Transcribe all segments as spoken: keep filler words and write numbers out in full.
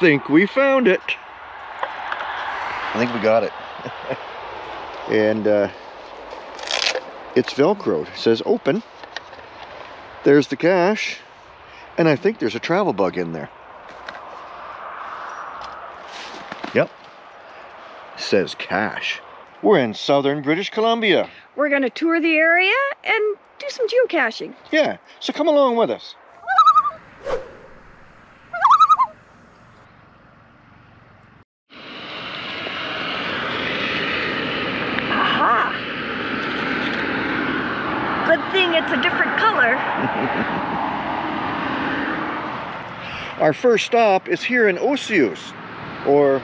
think we found it. I think we got it. And uh, it's Velcroed. It says open. There's the cache. And I think there's a travel bug in there. Yep. It says cache. We're in southern British Columbia. We're going to tour the area and do some geocaching. Yeah, so come along with us. Aha! Good thing it's a different color. Our first stop is here in Osoyoos, or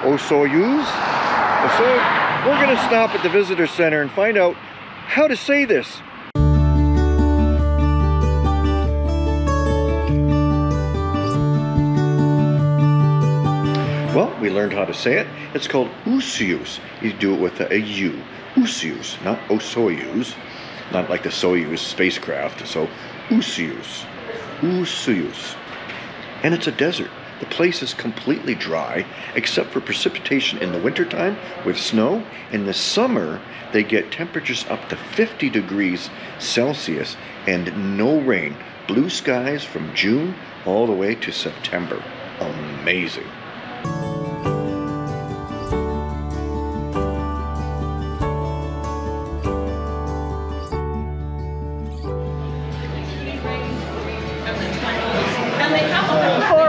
Osoyoos. So we're going to stop at the visitor center and find out how to say this. Well, we learned how to say it. It's called Osoyoos. You do it with a, a U. Osoyoos, not Osoyoos. Not like the Soyuz spacecraft. So Osoyoos. Osoyoos. And it's a desert. The place is completely dry, except for precipitation in the wintertime with snow. In the summer, they get temperatures up to fifty degrees Celsius and no rain. Blue skies from June all the way to September. Amazing.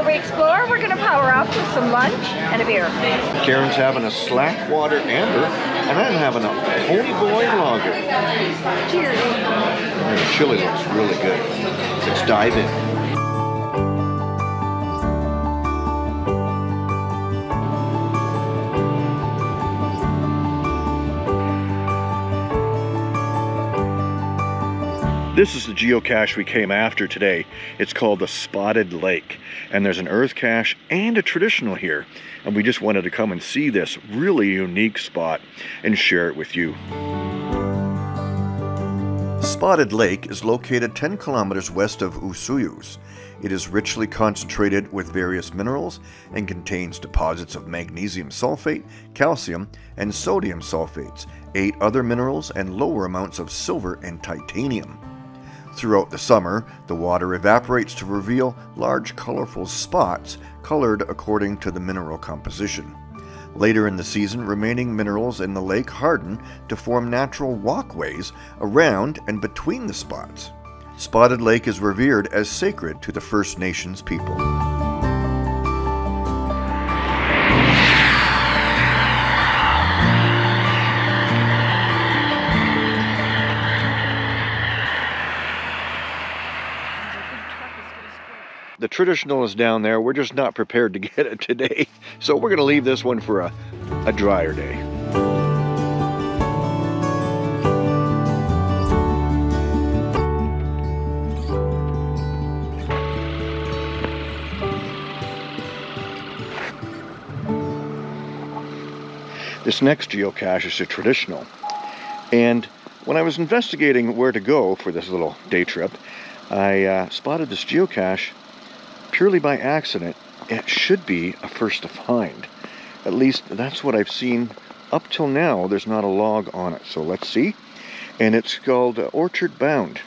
Explore, we're going to power up with some lunch and a beer. Karen's having a slack water amber, and I'm having a Pony Boy lager. Cheers. And the chili looks really good. Let's dive in. This is the geocache we came after today. It's called the Spotted Lake, and there's an earth cache and a traditional here, and we just wanted to come and see this really unique spot and share it with you. Spotted Lake is located ten kilometers west of Osoyoos. It is richly concentrated with various minerals and contains deposits of magnesium sulfate, calcium, and sodium sulfates, eight other minerals, and lower amounts of silver and titanium. Throughout the summer, the water evaporates to reveal large colorful spots colored according to the mineral composition. Later in the season, remaining minerals in the lake harden to form natural walkways around and between the spots. Spotted Lake is revered as sacred to the First Nations people. The traditional is down there. We're just not prepared to get it today. So we're going to leave this one for a, a drier day. This next geocache is a traditional. And when I was investigating where to go for this little day trip, I uh, spotted this geocache purely by accident. It should be a first to find. At least that's what I've seen up till now. There's not a log on it, so let's see. And it's called uh, Orchard Bound.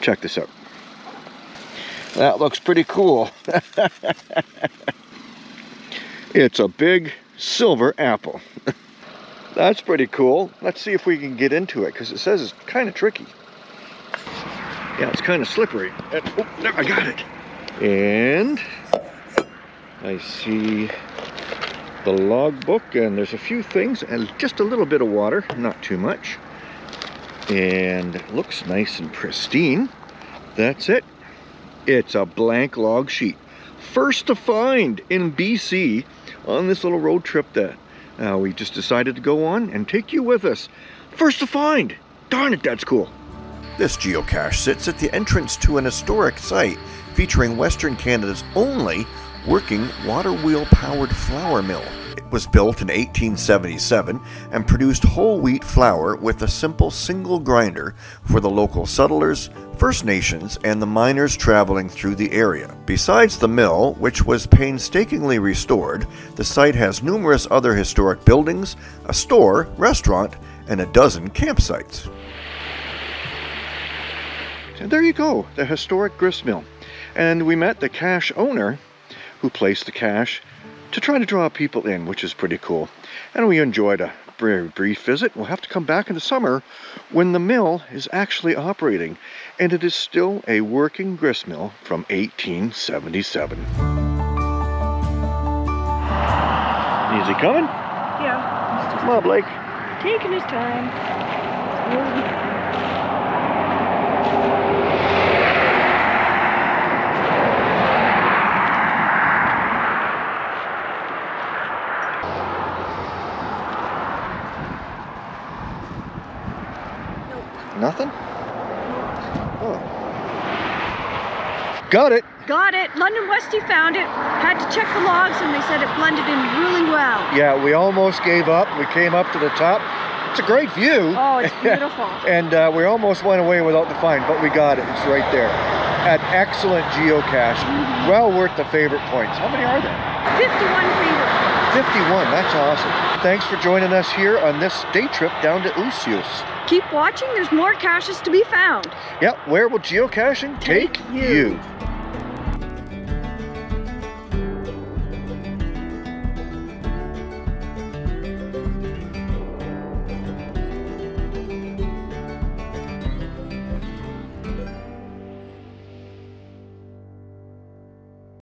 Check this out. That looks pretty cool. It's a big silver apple. That's pretty cool. Let's see if we can get into it, because it says it's kind of tricky. Yeah, it's kind of slippery. And, oh, there, I got it. And I see the logbook, and there's a few things, and just a little bit of water, not too much. And it looks nice and pristine. That's it. It's a blank log sheet. First to find in B C on this little road trip that uh, we just decided to go on and take you with us. First to find. Darn it, that's cool. This geocache sits at the entrance to an historic site featuring Western Canada's only working water wheel-powered flour mill. It was built in eighteen seventy-seven and produced whole wheat flour with a simple single grinder for the local settlers, First Nations, and the miners traveling through the area. Besides the mill, which was painstakingly restored, the site has numerous other historic buildings, a store, restaurant, and a dozen campsites. And there you go, the historic grist mill. And we met the cache owner who placed the cache to try to draw people in, which is pretty cool. And we enjoyed a very brief visit. We'll have to come back in the summer when the mill is actually operating. And it is still a working grist mill from eighteen seventy-seven. Easy coming? Yeah. Just come on, Blake. Taking his time. Nothing? Oh. Got it. Got it. London Westie found it. Had to check the logs and they said it blended in really well. Yeah, we almost gave up. We came up to the top. It's a great view. Oh, it's beautiful. And uh, we almost went away without the find, but we got it. It's right there. An excellent geocache. Mm-hmm. Well worth the favorite points. How many are there? fifty-one favorite points. fifty-one. That's awesome. Thanks for joining us here on this day trip down to Osoyoos. Keep watching, there's more caches to be found. Yep, where will geocaching take, take you? you?